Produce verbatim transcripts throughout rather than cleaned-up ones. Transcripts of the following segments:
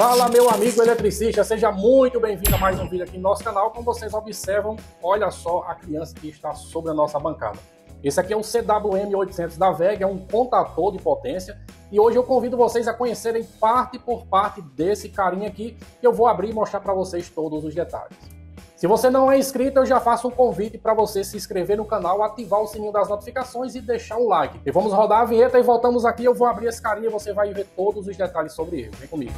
Fala, meu amigo eletricista, seja muito bem-vindo a mais um vídeo aqui no nosso canal. Como vocês observam, olha só a criança que está sobre a nossa bancada. Esse aqui é o C W M oitocentos da W E G, é um contator de potência. E hoje eu convido vocês a conhecerem parte por parte desse carinha aqui, que eu vou abrir e mostrar para vocês todos os detalhes. Se você não é inscrito, eu já faço um convite para você se inscrever no canal, ativar o sininho das notificações e deixar um like. E vamos rodar a vinheta e voltamos aqui, eu vou abrir esse carinha e você vai ver todos os detalhes sobre ele. Vem comigo.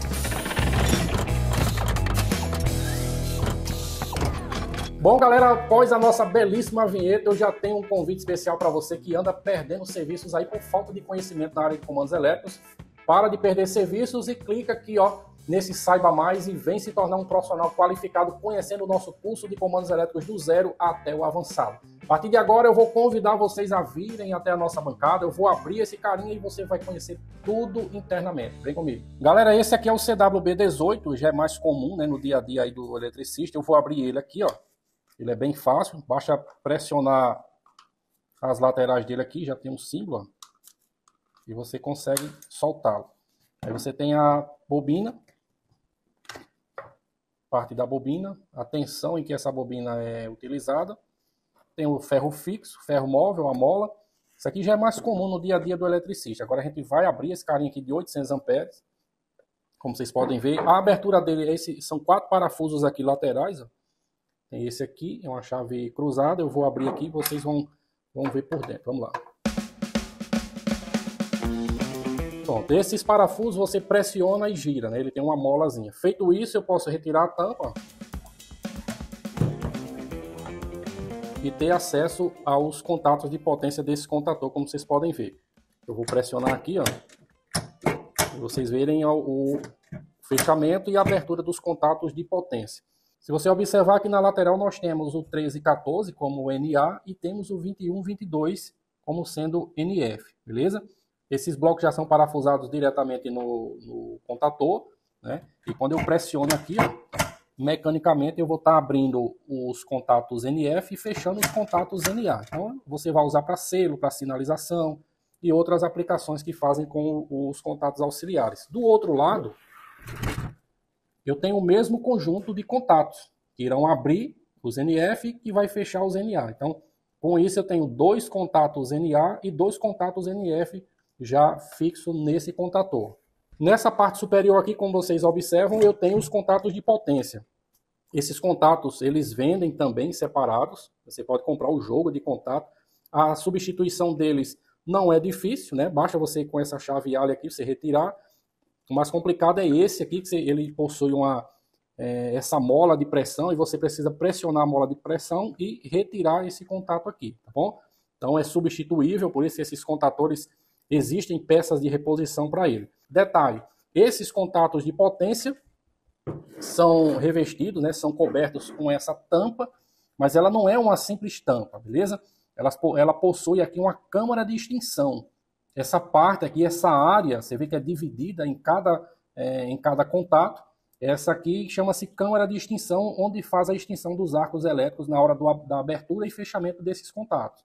Bom, galera, após a nossa belíssima vinheta, eu já tenho um convite especial para você que anda perdendo serviços aí por falta de conhecimento na área de comandos elétricos. Para de perder serviços e clica aqui, ó, nesse Saiba Mais e vem se tornar um profissional qualificado conhecendo o nosso curso de comandos elétricos do zero até o avançado. A partir de agora eu vou convidar vocês a virem até a nossa bancada, eu vou abrir esse carinha e você vai conhecer tudo internamente. Vem comigo. Galera, esse aqui é o C W B dezoito, já é mais comum, né, no dia a dia aí do eletricista. Eu vou abrir ele aqui, ó. Ele é bem fácil, basta pressionar as laterais dele aqui, já tem um símbolo, ó, e você consegue soltá-lo. Aí você tem a bobina, parte da bobina, a tensão em que essa bobina é utilizada, tem o ferro fixo, ferro móvel, a mola. Isso aqui já é mais comum no dia a dia do eletricista. Agora a gente vai abrir esse carinha aqui de oitocentos amperes, como vocês podem ver. A abertura dele é esse, são quatro parafusos aqui laterais, ó. Tem esse aqui, é uma chave cruzada, eu vou abrir aqui e vocês vão, vão ver por dentro. Vamos lá. Pronto, esses parafusos você pressiona e gira, né? Ele tem uma molazinha. Feito isso, eu posso retirar a tampa e ter acesso aos contatos de potência desse contator, como vocês podem ver. Eu vou pressionar aqui, ó, para vocês verem o fechamento e a abertura dos contatos de potência. Se você observar aqui na lateral, nós temos o treze e quatorze como N A e temos o vinte e um e vinte e dois como sendo N F, beleza? Esses blocos já são parafusados diretamente no, no contator, né? E quando eu pressiono aqui, ó, mecanicamente eu vou estar tá abrindo os contatos N F e fechando os contatos N A. Então você vai usar para selo, para sinalização e outras aplicações que fazem com os contatos auxiliares. Do outro lado, eu tenho o mesmo conjunto de contatos, que irão abrir os N F e vai fechar os N A. Então com isso eu tenho dois contatos N A e dois contatos N F já fixo nesse contator. Nessa parte superior aqui, como vocês observam, eu tenho os contatos de potência. Esses contatos, eles vendem também separados. Você pode comprar o jogo de contato. A substituição deles não é difícil, né? Basta você, com essa chave alha aqui, você retirar. O mais complicado é esse aqui, que você, ele possui uma, é, essa mola de pressão, e você precisa pressionar a mola de pressão e retirar esse contato aqui, tá bom? Então é substituível, por isso esses contatores existem peças de reposição para ele. Detalhe, esses contatos de potência são revestidos, né, são cobertos com essa tampa, mas ela não é uma simples tampa, beleza? Ela, ela possui aqui uma câmara de extinção. Essa parte aqui, essa área, você vê que é dividida em cada, é, em cada contato. Essa aqui chama-se câmara de extinção, onde faz a extinção dos arcos elétricos na hora do, da abertura e fechamento desses contatos.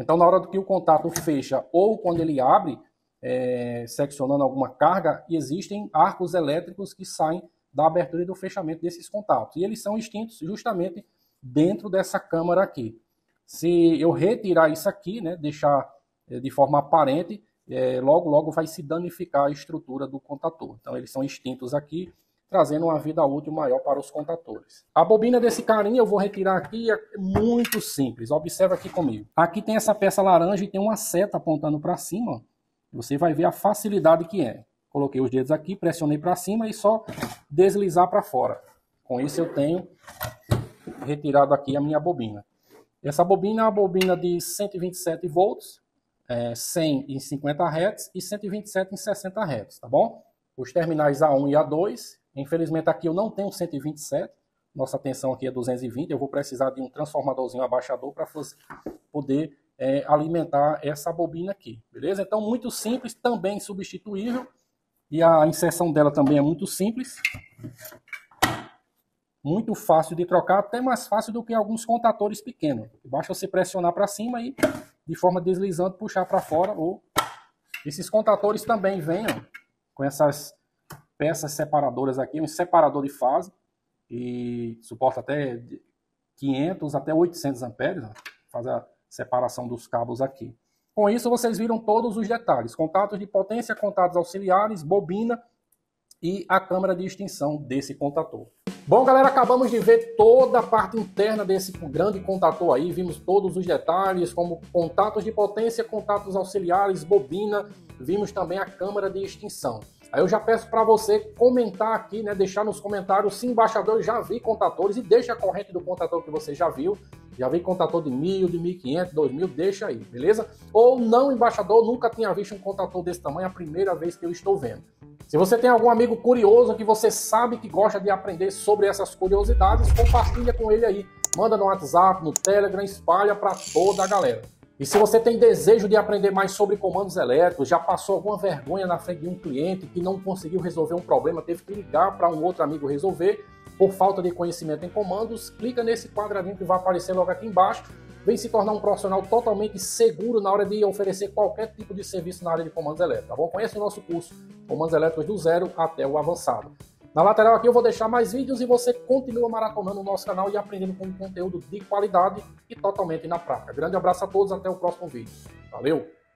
Então, na hora que o contato fecha ou quando ele abre, é, seccionando alguma carga, existem arcos elétricos que saem da abertura e do fechamento desses contatos. E eles são extintos justamente dentro dessa câmara aqui. Se eu retirar isso aqui, né, deixar de forma aparente, é, logo, logo vai se danificar a estrutura do contator. Então, eles são extintos aqui, trazendo uma vida útil maior para os contatores. A bobina desse carinha eu vou retirar aqui, é muito simples, observa aqui comigo. Aqui tem essa peça laranja e tem uma seta apontando para cima, você vai ver a facilidade que é. Coloquei os dedos aqui, pressionei para cima e só deslizar para fora. Com isso eu tenho retirado aqui a minha bobina. Essa bobina é uma bobina de cento e vinte e sete volts, é, cem em cinquenta hertz e cento e vinte e sete em sessenta hertz, tá bom? Os terminais A um e A dois... Infelizmente aqui eu não tenho cento e vinte e sete, nossa tensão aqui é duzentos e vinte, eu vou precisar de um transformadorzinho abaixador para poder é, alimentar essa bobina aqui, beleza? Então muito simples, também substituível, e a inserção dela também é muito simples, muito fácil de trocar, até mais fácil do que alguns contatores pequenos. Basta você pressionar para cima e de forma deslizando puxar para fora. Ou esses contatores também vêm, ó, com essas peças separadoras aqui, um separador de fase, e suporta até quinhentos até oitocentos amperes, faz a separação dos cabos aqui. Com isso vocês viram todos os detalhes, contatos de potência, contatos auxiliares, bobina e a câmara de extinção desse contator. Bom, galera, acabamos de ver toda a parte interna desse grande contator aí, vimos todos os detalhes, como contatos de potência, contatos auxiliares, bobina, vimos também a câmara de extinção. Aí eu já peço para você comentar aqui, né, deixar nos comentários se embaixador já vi contatores, e deixa a corrente do contator que você já viu, já vi contator de mil, de mil e quinhentos, dois mil, deixa aí, beleza? Ou não, embaixador, nunca tinha visto um contator desse tamanho, é a primeira vez que eu estou vendo. Se você tem algum amigo curioso que você sabe que gosta de aprender sobre essas curiosidades, compartilha com ele aí. Manda no WhatsApp, no Telegram, espalha para toda a galera. E se você tem desejo de aprender mais sobre comandos elétricos, já passou alguma vergonha na frente de um cliente que não conseguiu resolver um problema, teve que ligar para um outro amigo resolver, por falta de conhecimento em comandos, clica nesse quadradinho que vai aparecer logo aqui embaixo. Vem se tornar um profissional totalmente seguro na hora de oferecer qualquer tipo de serviço na área de comandos elétricos, tá bom? Conheça o nosso curso Comandos Elétricos do Zero até o Avançado. Na lateral aqui eu vou deixar mais vídeos e você continua maratonando o nosso canal e aprendendo com conteúdo de qualidade e totalmente na prática. Grande abraço a todos, até o próximo vídeo. Valeu!